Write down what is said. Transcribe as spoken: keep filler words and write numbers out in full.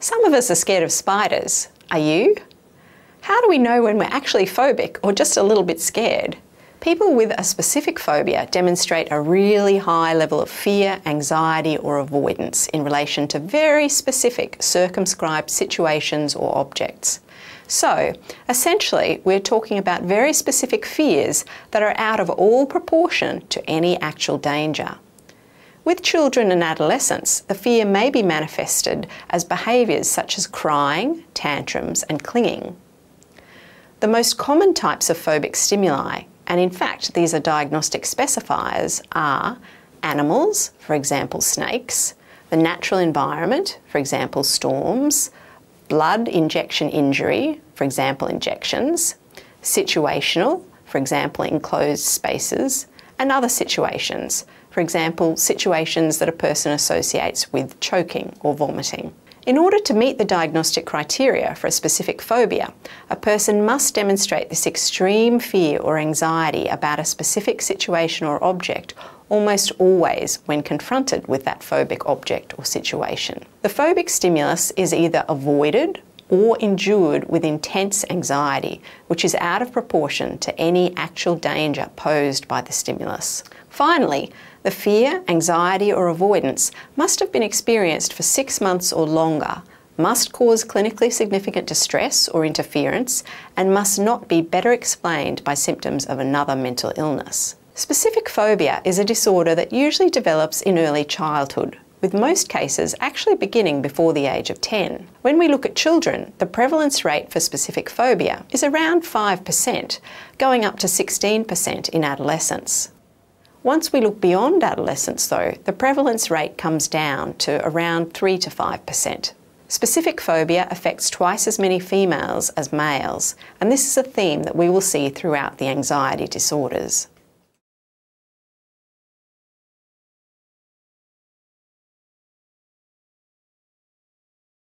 Some of us are scared of spiders. Are you? How do we know when we're actually phobic or just a little bit scared? People with a specific phobia demonstrate a really high level of fear, anxiety or avoidance in relation to very specific circumscribed situations or objects. So, essentially, we're talking about very specific fears that are out of all proportion to any actual danger. With children and adolescents, the fear may be manifested as behaviours such as crying, tantrums and clinging. The most common types of phobic stimuli, and in fact these are diagnostic specifiers, are animals, for example snakes, the natural environment, for example storms, blood injection injury, for example injections, situational, for example enclosed spaces, and other situations, for example situations that a person associates with choking or vomiting. In order to meet the diagnostic criteria for a specific phobia, a person must demonstrate this extreme fear or anxiety about a specific situation or object almost always when confronted with that phobic object or situation. The phobic stimulus is either avoided or endured with intense anxiety, which is out of proportion to any actual danger posed by the stimulus. Finally, the fear, anxiety or avoidance must have been experienced for six months or longer, must cause clinically significant distress or interference, and must not be better explained by symptoms of another mental illness. Specific phobia is a disorder that usually develops in early childhood, with most cases actually beginning before the age of ten. When we look at children, the prevalence rate for specific phobia is around five percent, going up to sixteen percent in adolescence. Once we look beyond adolescence though, the prevalence rate comes down to around three to five percent. Specific phobia affects twice as many females as males, and this is a theme that we will see throughout the anxiety disorders.